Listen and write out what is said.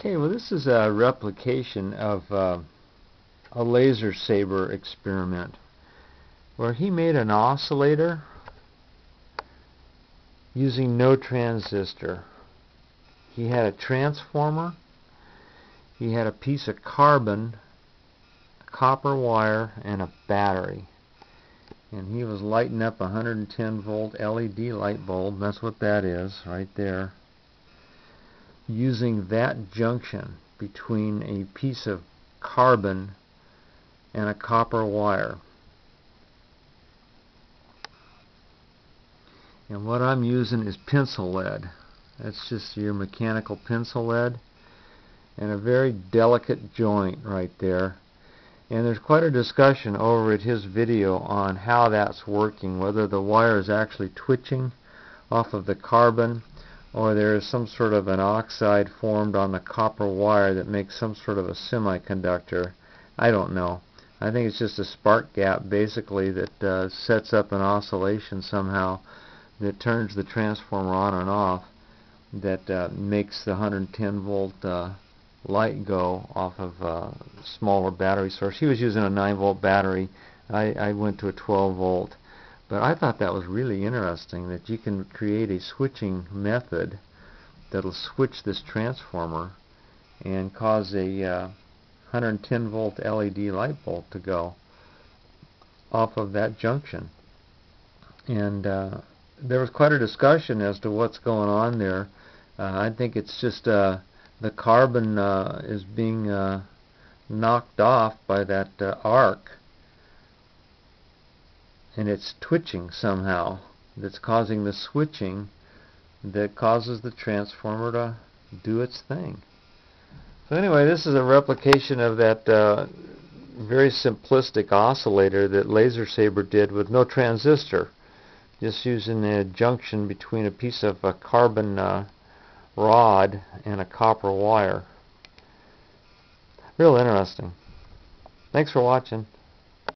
Okay, well this is a replication of a laser saber experiment where he made an oscillator using no transistor. He had a transformer, he had a piece of carbon, a copper wire, and a battery. And he was lighting up a 110 volt LED light bulb, that's what that is right there, using that junction between a piece of carbon and a copper wire. And what I'm using is pencil lead. That's just your mechanical pencil lead, and a very delicate joint right there. And there's quite a discussion over at his video on how that's working, whether the wire is actually twitching off of the carbon, or there is some sort of an oxide formed on the copper wire that makes some sort of a semiconductor. I don't know. I think it's just a spark gap basically that sets up an oscillation somehow that turns the transformer on and off, that makes the 110 volt light go off of a smaller battery source. He was using a 9 volt battery. I went to a 12 volt. But I thought that was really interesting that you can create a switching method that'll switch this transformer and cause a 110 volt LED light bulb to go off of that junction. And there was quite a discussion as to what's going on there. I think it's just the carbon is being knocked off by that arc, and it's twitching somehow that's causing the switching that causes the transformer to do its thing. So anyway, this is a replication of that very simplistic oscillator that LaserSaber did with no transistor, just using a junction between a piece of a carbon rod and a copper wire. Real interesting. Thanks for watching.